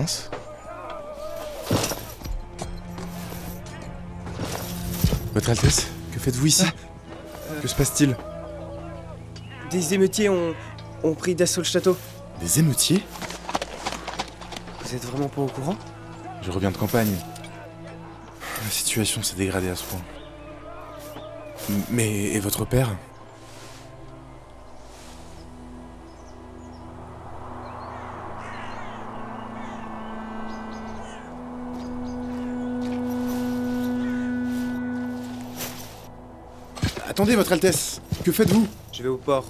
prince. Votre Altesse, que faites-vous ici? Que se passe-t-il? Des émeutiers ont pris d'assaut le château. Des émeutiers? Vous êtes vraiment pas au courant? Je reviens de campagne. La situation s'est dégradée à ce point. Mais... et votre père? Attendez, votre Altesse, que faites-vous? Je vais au port.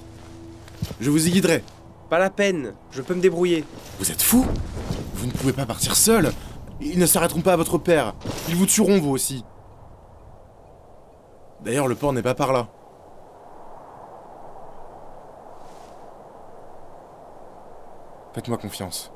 Je vous y guiderai. Pas la peine, je peux me débrouiller. Vous êtes fou? Vous ne pouvez pas partir seul. Ils ne s'arrêteront pas à votre père. Ils vous tueront, vous aussi. D'ailleurs, le port n'est pas par là. Faites-moi confiance.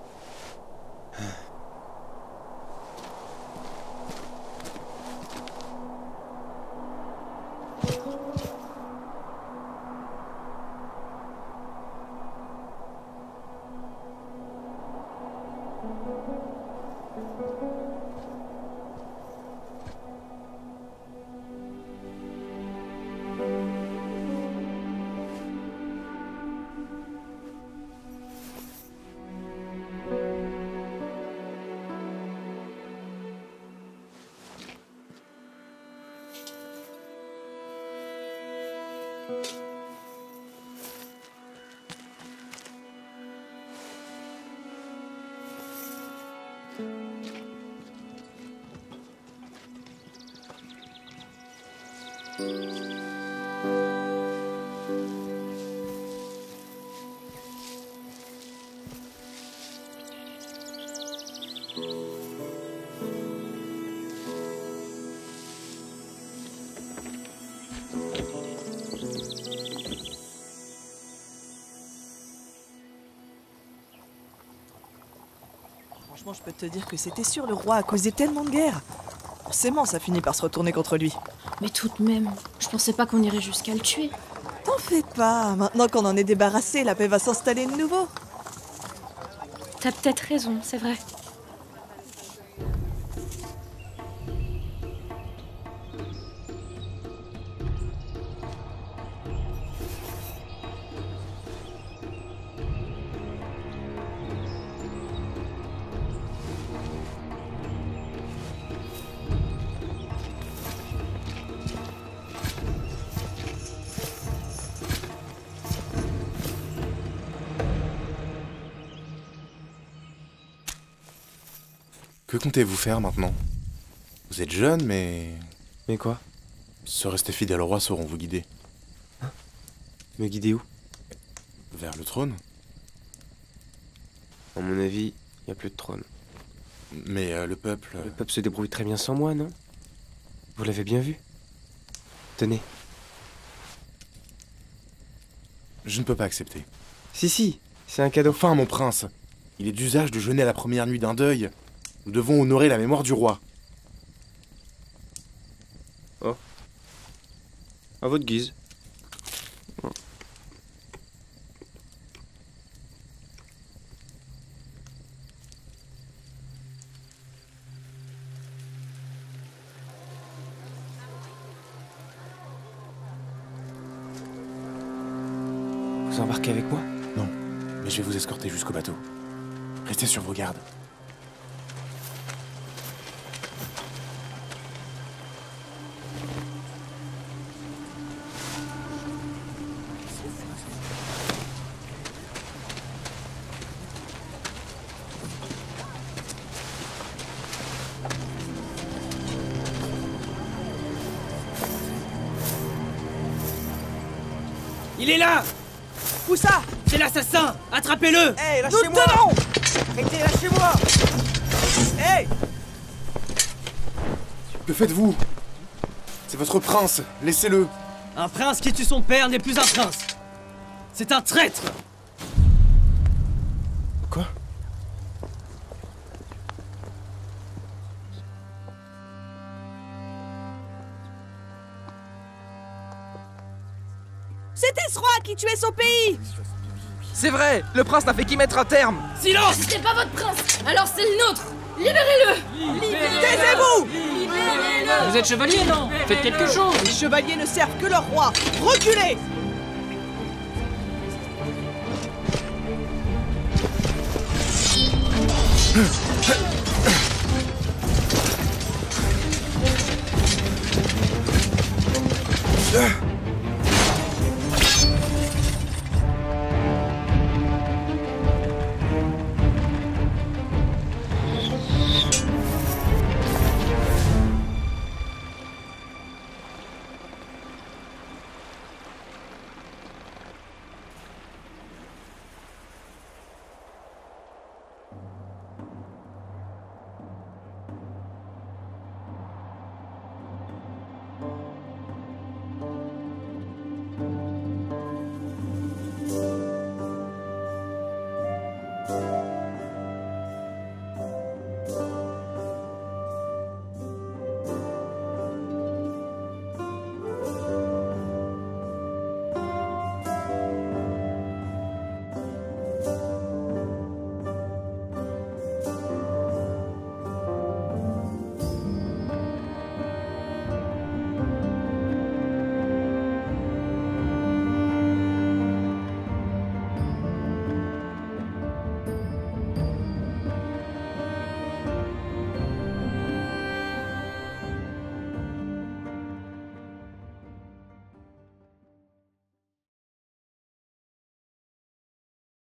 Franchement, je peux te dire que c'était sûr, le roi a causé tellement de guerres. Forcément, ça finit par se retourner contre lui. Mais tout de même, je pensais pas qu'on irait jusqu'à le tuer. T'en fais pas, maintenant qu'on en est débarrassé, la paix va s'installer de nouveau. T'as peut-être raison, c'est vrai. Que comptez-vous faire maintenant? Vous êtes jeune, mais... Mais quoi? Se rester fidèle au roi sauront vous guider. Hein? Me guider où? Vers le trône. À mon avis, il n'y a plus de trône. Mais le peuple... Le peuple se débrouille très bien sans moi, non? Vous l'avez bien vu? Tenez. Je ne peux pas accepter. Si, si, c'est un cadeau. Enfin, mon prince, il est d'usage de jeûner à la première nuit d'un deuil. Nous devons honorer la mémoire du roi. Oh. À votre guise. Oh. Vous embarquez avec moi? Non, mais je vais vous escorter jusqu'au bateau. Restez sur vos gardes. Il est là! Où ça? C'est l'assassin! Attrapez-le! Hé, lâchez-moi! Arrêtez, lâchez-moi! Hé! Que faites-vous? C'est votre prince, laissez-le! Un prince qui tue son père n'est plus un prince! C'est un traître! Quoi? C'était ce roi qui tuait son pays! C'est vrai, le prince n'a fait qu'y mettre un terme. Silence! C'est pas votre prince, alors c'est le nôtre. Libérez-le! Taisez-vous! Libérez-le! Vous êtes chevalier, non? Faites quelque chose! Les chevaliers ne servent que leur roi. Reculez!